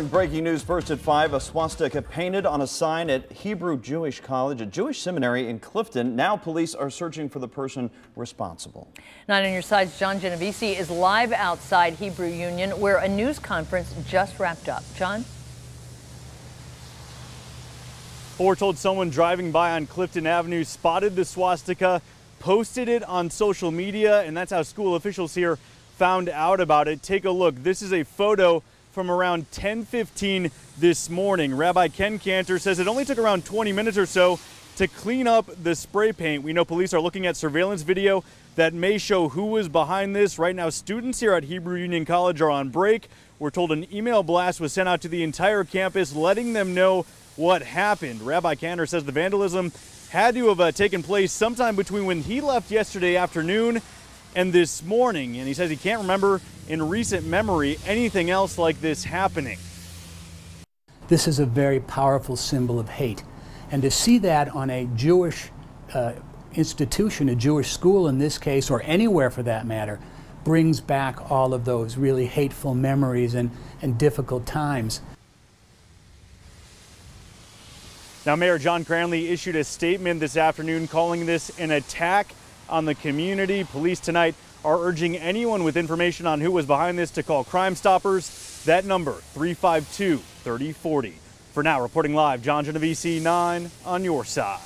Breaking news first at 5, a swastika painted on a sign at Hebrew Jewish College, a Jewish seminary in Clifton. Now police are searching for the person responsible. 9 on your side's John Genovese is live outside Hebrew Union where a news conference just wrapped up. John? We're told someone driving by on Clifton Avenue spotted the swastika, posted it on social media, and that's how school officials here found out about it. Take a look. This is a photo from around 10:15 this morning. Rabbi Ken Cantor says it only took around 20 minutes or so to clean up the spray paint. We know police are looking at surveillance video that may show who was behind this. Right now, students here at Hebrew Union College are on break. We're told an email blast was sent out to the entire campus letting them know what happened. Rabbi Cantor says the vandalism had to have taken place sometime between when he left yesterday afternoon and this morning, and he says he can't remember in recent memory anything else like this happening. This is a very powerful symbol of hate, and to see that on a Jewish institution, a Jewish school in this case, or anywhere for that matter, brings back all of those really hateful memories and difficult times. Now, Mayor John Cranley issued a statement this afternoon calling this an attack on the community. Police tonight are urging anyone with information on who was behind this to call Crime Stoppers. That number, 352-3040. For now, reporting live, John Genovese, 9 on your side.